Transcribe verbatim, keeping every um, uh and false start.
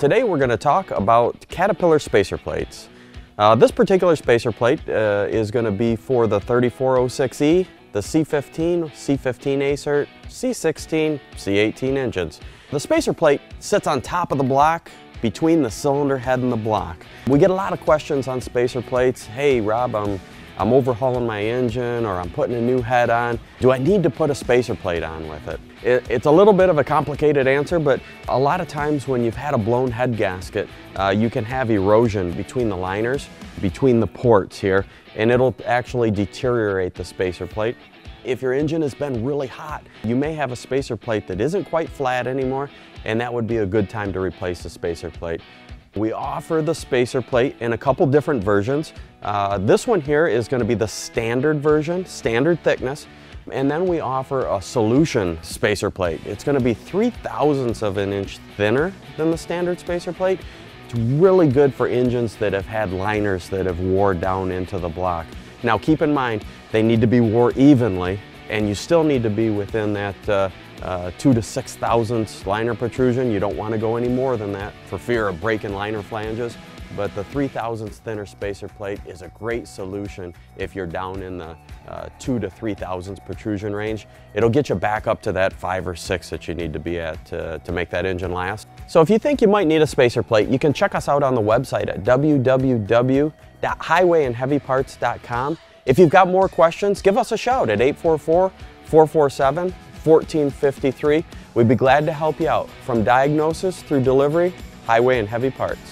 Today we're going to talk about Caterpillar spacer plates. Uh, this particular spacer plate uh, is going to be for the thirty-four oh six E, the C fifteen, C fifteen Acert, C sixteen, C eighteen engines. The spacer plate sits on top of the block between the cylinder head and the block. We get a lot of questions on spacer plates. Hey Rob, I'm, I'm overhauling my engine, or I'm putting a new head on. Do I need to put a spacer plate on with it? it it's a little bit of a complicated answer, but a lot of times when you've had a blown head gasket, uh, you can have erosion between the liners, between the ports here, and it'll actually deteriorate the spacer plate. If your engine has been really hot, you may have a spacer plate that isn't quite flat anymore, and that would be a good time to replace the spacer plate. We offer the spacer plate in a couple different versions. Uh, this one here is going to be the standard version, standard thickness, and then we offer a solution spacer plate. It's going to be three thousandths of an inch thinner than the standard spacer plate. It's really good for engines that have had liners that have wore down into the block. Now keep in mind, they need to be wore evenly, and you still need to be within that uh, uh, two to six thousandths liner protrusion. You don't want to go any more than that for fear of breaking liner flanges, but the three thousandths thinner spacer plate is a great solution if you're down in the uh, two to three thousandths protrusion range. It'll get you back up to that five or six that you need to be at to, to make that engine last. So if you think you might need a spacer plate, you can check us out on the website at w w w dot highway and heavy parts dot com. If you've got more questions, give us a shout at eight four four, four four seven, one four five three. We'd be glad to help you out. From diagnosis through delivery, Highway and Heavy Parts.